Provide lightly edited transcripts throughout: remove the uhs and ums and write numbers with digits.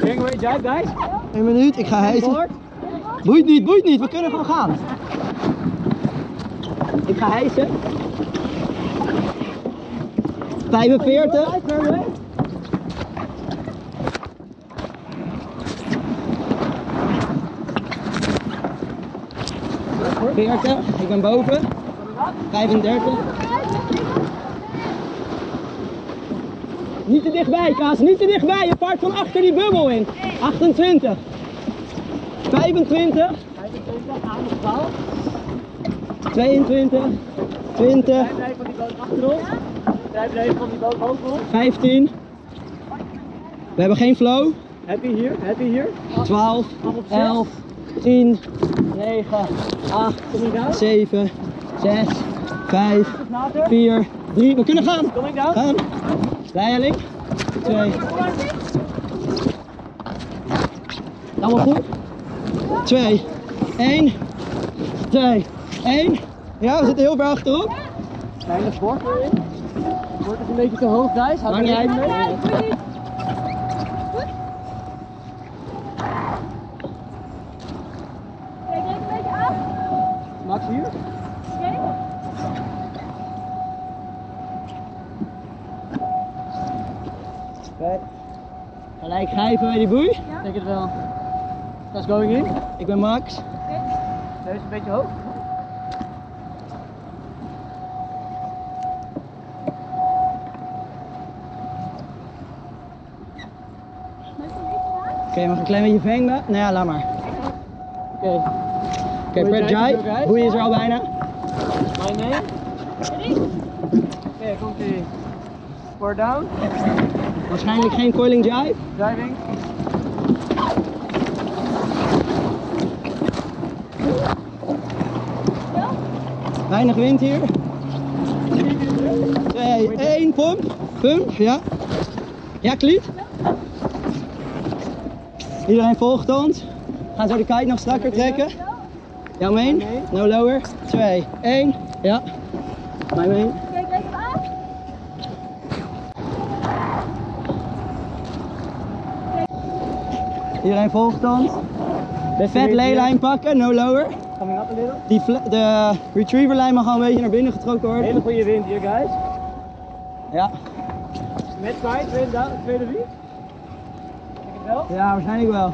Bring me uit, guys. 1 minuut, ik ga hijsen. Boeit niet, we kunnen gewoon gaan. Ik ga hijsen. 45. Ik ben boven. 35. Niet te dichtbij, Kaas, niet te dichtbij. Je vaart van achter die bubbel in. 28. 25. 22. 20. 15. We hebben geen flow. Heb je hier? 12. 11. 10, 9, 8, 7, 6, 5, 4, 3, we kunnen gaan! Kom ik down? Gaan! Leidelijk! 2. Allemaal goed? 2, 1, 2, 1. Ja, we zitten heel ver achterop. Kleine sport erin. Wordt het een beetje te hoog, Thijs? Hou je lijn mee? Hier? Okay. Okay. Gelijk grijpen bij die boei? Ja. Ik denk het wel. That's going in. Ik ben Max. Okay. Deze is een beetje hoog. Oké, mag een klein beetje vangen? Nou ja, laat maar. Okay. Oké, Brad Jai, boei is er al bijna. Mijn name? Oké, komt ie. Four down. Waarschijnlijk geen coiling jive. Diving. Weinig wind hier. 2, 1, pump. Pump, ja. Ja, kliet. Iedereen volgt ons. Gaan zo de kite nog strakker trekken. Jouw main, no lower, 2, 1, ja, mijn main. Kijk even af. Iedereen volgt ons. Vet leelijn pakken, no lower. Coming up a little. De retrieverlijn mag al een beetje naar binnen getrokken worden. Hele goede wind hier, guys. Ja. Met kite, tweede wind. Denk het wel? Ja, waarschijnlijk wel.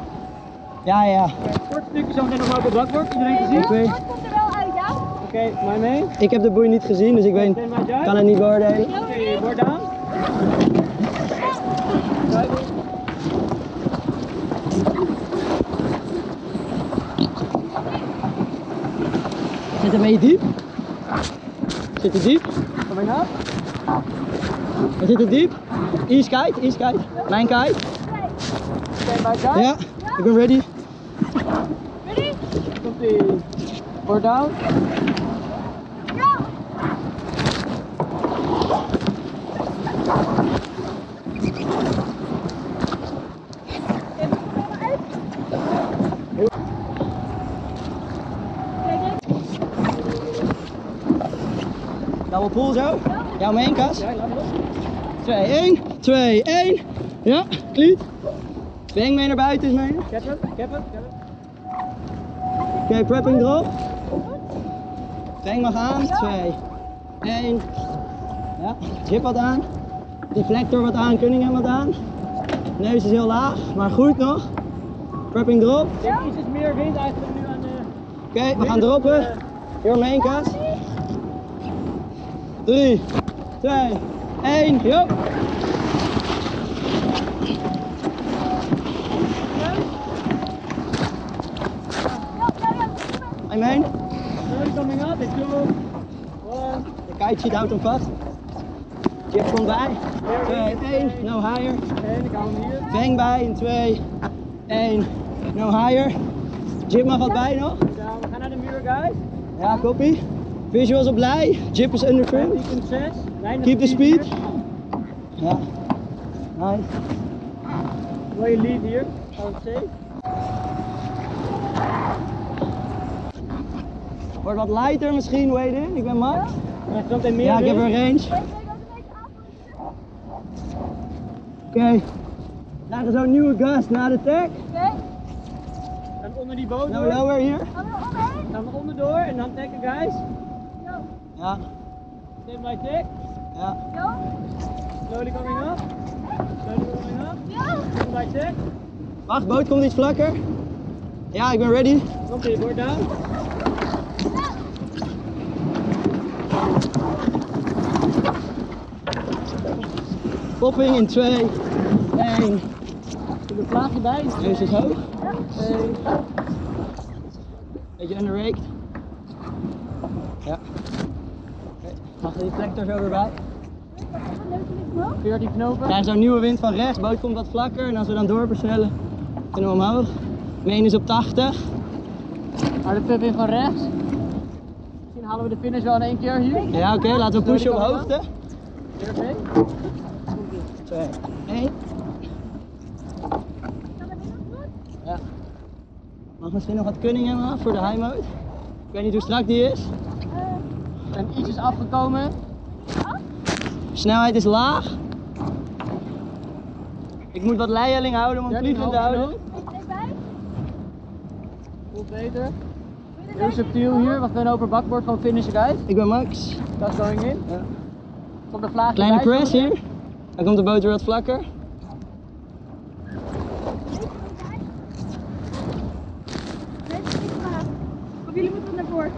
Ja, ja. Kort stukje zo meteen nog op het dak wordt. Iedereen gezien? Okay. Kort komt er wel uit, ja? Oké, mij mee. Ik heb de boei niet gezien, dus ik weet, kan het niet beoordelen. Oké, board down. Zit er mee diep? Zit er diep? Kom maar naar. We zitten diep. Ease kite, ease kite. Mijn kite. Ja. Ik ben ready. Ready? Komt ie. Board down. Ja. Double pull zo. Jouw main, Kas. 2, 1, 2, 1. Ja, kliet. Bang mee naar buiten is mee. Cap up. Oké, prepping erop. Bang mag aan. 2, 1. Ja, jib wat aan. Deflector wat aan, Cunningham wat aan. Neus is heel laag, maar goed nog. Prepping erop. Ik denk iets meer wind eigenlijk nu aan de... Oké, we gaan droppen. Your main, Kas. 3, 2, 1, yo! I mean, coming up, it's 2, 1. De kite zit houdt hem vast. Jip komt bij. 2, 1, no higher. En ik hou hem hier. Bang bij in 2, 1, no higher. Jip mag wat bij nog. We gaan naar de muur, guys. Ja, copy. Visuals op lei. Jip is undertrimmed. Keep the speed. Ja, nice. Mooie lead hier, on safe. Wordt wat lighter misschien, wait in. Ik ben Max. Ja, ik heb een range. Oké, Daar is zo'n nieuwe gast naar de tank. Oké. Dan onder die boot door. Lower hier. Dan onderdoor en dan tacken, guys. Yo. Ja. Stay by tick. Ja. Yo. Slowly coming up. Slowly coming up. Yo. Stay by tick. Wacht, boot komt iets vlakker. Ja, ik ben ready. Komt ie, board down. Popping in 2, 1. Doe de plaatje bij. Deze is hoog. Ja. Beetje underraked. Ja. Okay. Mag de deflector zo weer bij. 14 knopen. Krijg zo'n nieuwe wind van rechts. Boot komt wat vlakker. En als we dan doorpersnellen, kunnen we omhoog. Meen is op 80. Harde pub in van rechts. Misschien halen we de finish wel in één keer hier. Ja, oké. Laten we pushen op hoogte. Perfect. 2, 1. Ja. Mag misschien nog wat kunning hebben voor de high mode. Ik weet niet hoe strak die is. Ik ben ietsjes afgekomen. Snelheid is laag. Ik moet wat leierling houden om het vliegend te houden. Voelt beter. Heel subtiel hier, want ik ben over bakboord gewoon finishen, guys. Ik ben Max. Dat going in. Ja. Komt de vlaag kleine bij, press hier. Dan komt de boot weer wat vlakker. Jullie moeten wat naar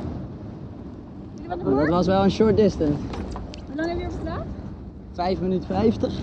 voren. Dat was wel een short distance. Hoe lang hebben jullie op gedaan? 5 minuten 50.